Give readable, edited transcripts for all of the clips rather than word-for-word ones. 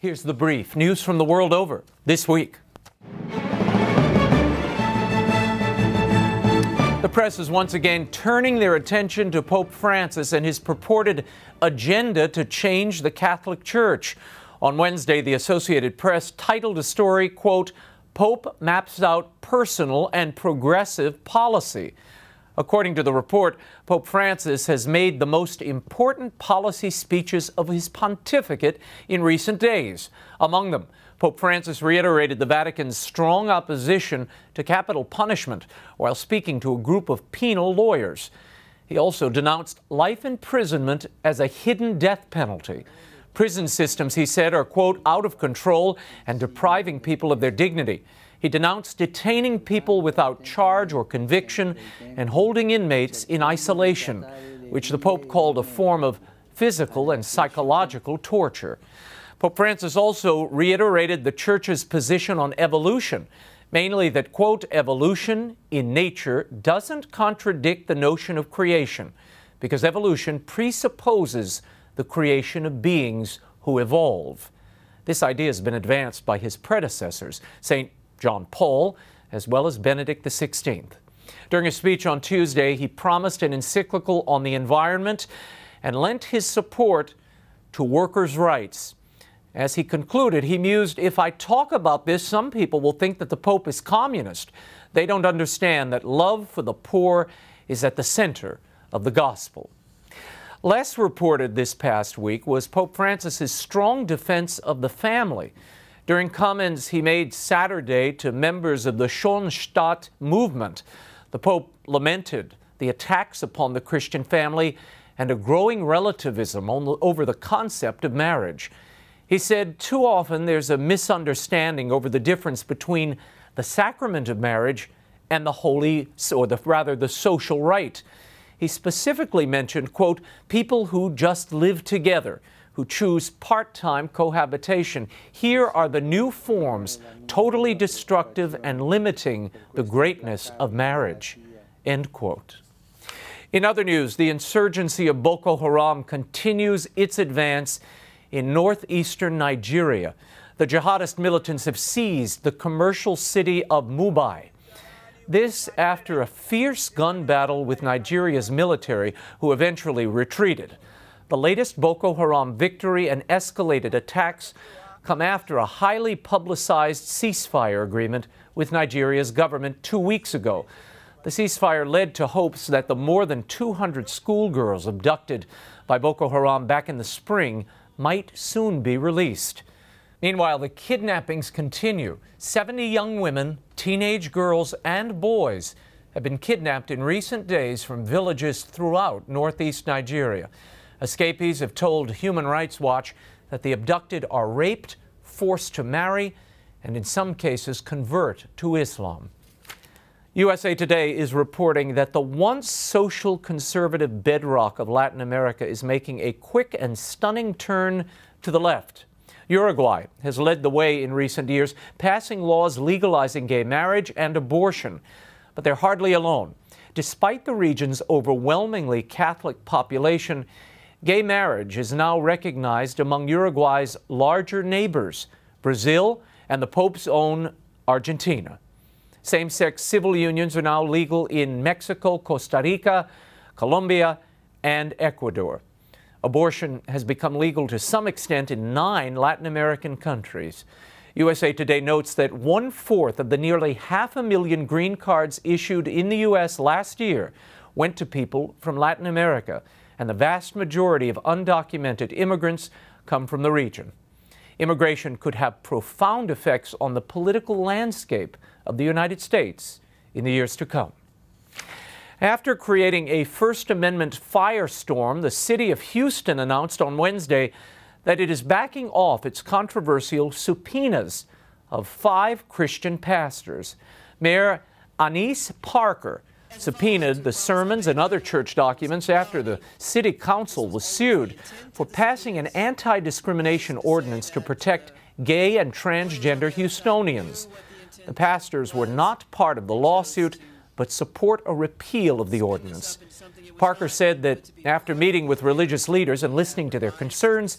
Here's the brief. News from the world over this week. The press is once again turning their attention to Pope Francis and his purported agenda to change the Catholic Church. On Wednesday, the Associated Press titled a story, quote, "Pope Maps Out Personal and Progressive Policy." According to the report, Pope Francis has made the most important policy speeches of his pontificate in recent days. Among them, Pope Francis reiterated the Vatican's strong opposition to capital punishment while speaking to a group of penal lawyers. He also denounced life imprisonment as a hidden death penalty. Prison systems, he said, are, quote, out of control and depriving people of their dignity. He denounced detaining people without charge or conviction and holding inmates in isolation, which the Pope called a form of physical and psychological torture. Pope Francis also reiterated the Church's position on evolution, mainly that, quote, evolution in nature doesn't contradict the notion of creation, because evolution presupposes the creation of beings who evolve. This idea has been advanced by his predecessors, St. John Paul, as well as Benedict XVI. During a speech on Tuesday, he promised an encyclical on the environment and lent his support to workers' rights. As he concluded, he mused, "If I talk about this, some people will think that the Pope is communist. They don't understand that love for the poor is at the center of the gospel." Less reported this past week was Pope Francis's strong defense of the family. During comments he made Saturday to members of the Schoenstatt movement, the Pope lamented the attacks upon the Christian family and a growing relativism over the concept of marriage. He said, too often there's a misunderstanding over the difference between the sacrament of marriage and the holy, or rather the social rite. He specifically mentioned, quote, people who just live together, who choose part-time cohabitation. Here are the new forms, totally destructive and limiting the greatness of marriage, end quote. In other news, the insurgency of Boko Haram continues its advance in northeastern Nigeria. The jihadist militants have seized the commercial city of Mubi. This after a fierce gun battle with Nigeria's military, who eventually retreated. The latest Boko Haram victory and escalated attacks come after a highly publicized ceasefire agreement with Nigeria's government 2 weeks ago. The ceasefire led to hopes that the more than 200 schoolgirls abducted by Boko Haram back in the spring might soon be released. Meanwhile, the kidnappings continue. 70 young women, teenage girls, and boys have been kidnapped in recent days from villages throughout northeast Nigeria. Escapees have told Human Rights Watch that the abducted are raped, forced to marry, and in some cases convert to Islam. USA Today is reporting that the once social conservative bedrock of Latin America is making a quick and stunning turn to the left. Uruguay has led the way in recent years, passing laws legalizing gay marriage and abortion. But they're hardly alone. Despite the region's overwhelmingly Catholic population, gay marriage is now recognized among Uruguay's larger neighbors, Brazil and the Pope's own Argentina. Same-sex civil unions are now legal in Mexico, Costa Rica, Colombia, and Ecuador. Abortion has become legal to some extent in 9 Latin American countries. USA Today notes that 1/4 of the nearly 500,000 green cards issued in the U.S. last year went to people from Latin America, and the vast majority of undocumented immigrants come from the region. Immigration could have profound effects on the political landscape of the United States in the years to come. After creating a First Amendment firestorm, the city of Houston announced on Wednesday that it is backing off its controversial subpoenas of 5 Christian pastors. Mayor Anis Parker subpoenaed the sermons and other church documents after the city council was sued for passing an anti-discrimination ordinance to protect gay and transgender Houstonians. The pastors were not part of the lawsuit, but support a repeal of the ordinance. Parker said that after meeting with religious leaders and listening to their concerns,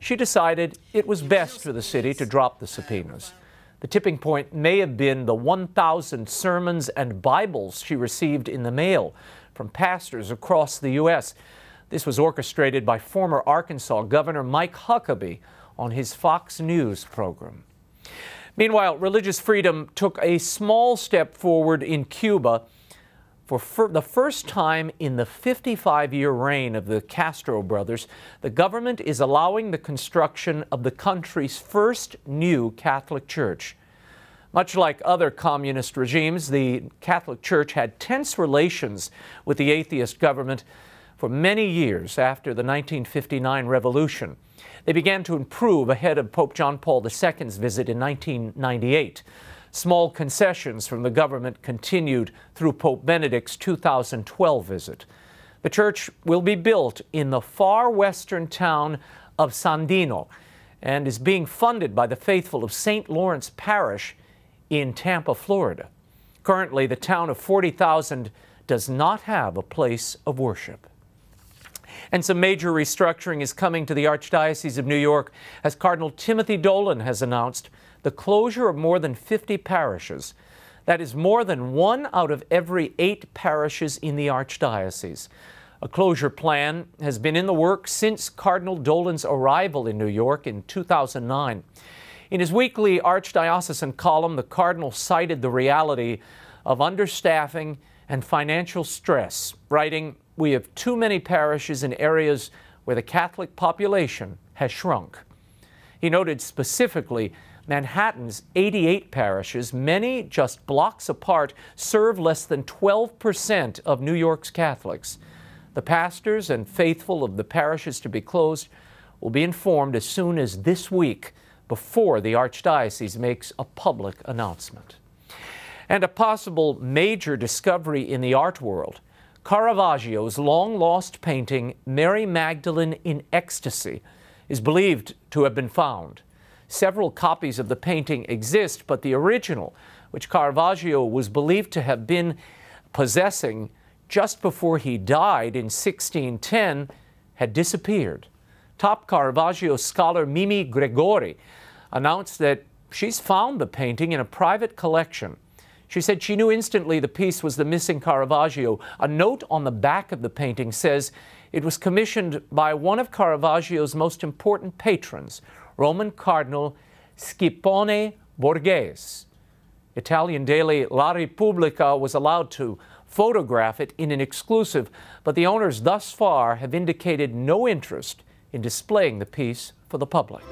she decided it was best for the city to drop the subpoenas. The tipping point may have been the 1,000 sermons and Bibles she received in the mail from pastors across the U.S. This was orchestrated by former Arkansas Governor Mike Huckabee on his Fox News program. Meanwhile, religious freedom took a small step forward in Cuba. For the first time in the 55-year reign of the Castro brothers, the government is allowing the construction of the country's first new Catholic church. Much like other communist regimes, the Catholic Church had tense relations with the atheist government for many years after the 1959 revolution. They began to improve ahead of Pope John Paul II's visit in 1998. Small concessions from the government continued through Pope Benedict's 2012 visit. The church will be built in the far western town of Sandino and is being funded by the faithful of St. Lawrence Parish in Tampa, Florida. Currently, the town of 40,000 does not have a place of worship. And some major restructuring is coming to the Archdiocese of New York, as Cardinal Timothy Dolan has announced the closure of more than 50 parishes. That is more than 1 out of every 8 parishes in the Archdiocese. A closure plan has been in the works since Cardinal Dolan's arrival in New York in 2009. In his weekly Archdiocesan column, the Cardinal cited the reality of understaffing and financial stress, writing, "We have too many parishes in areas where the Catholic population has shrunk." He noted specifically Manhattan's 88 parishes, many just blocks apart, serve less than 12% of New York's Catholics. The pastors and faithful of the parishes to be closed will be informed as soon as this week, before the Archdiocese makes a public announcement. And a possible major discovery in the art world. Caravaggio's long-lost painting, Mary Magdalene in Ecstasy, is believed to have been found. Several copies of the painting exist, but the original, which Caravaggio was believed to have been possessing just before he died in 1610, had disappeared. Top Caravaggio scholar Mimi Gregori announced that she's found the painting in a private collection. She said she knew instantly the piece was the missing Caravaggio. A note on the back of the painting says it was commissioned by one of Caravaggio's most important patrons, Roman Cardinal Scipione Borghese. Italian daily La Repubblica was allowed to photograph it in an exclusive, but the owners thus far have indicated no interest in displaying the piece for the public.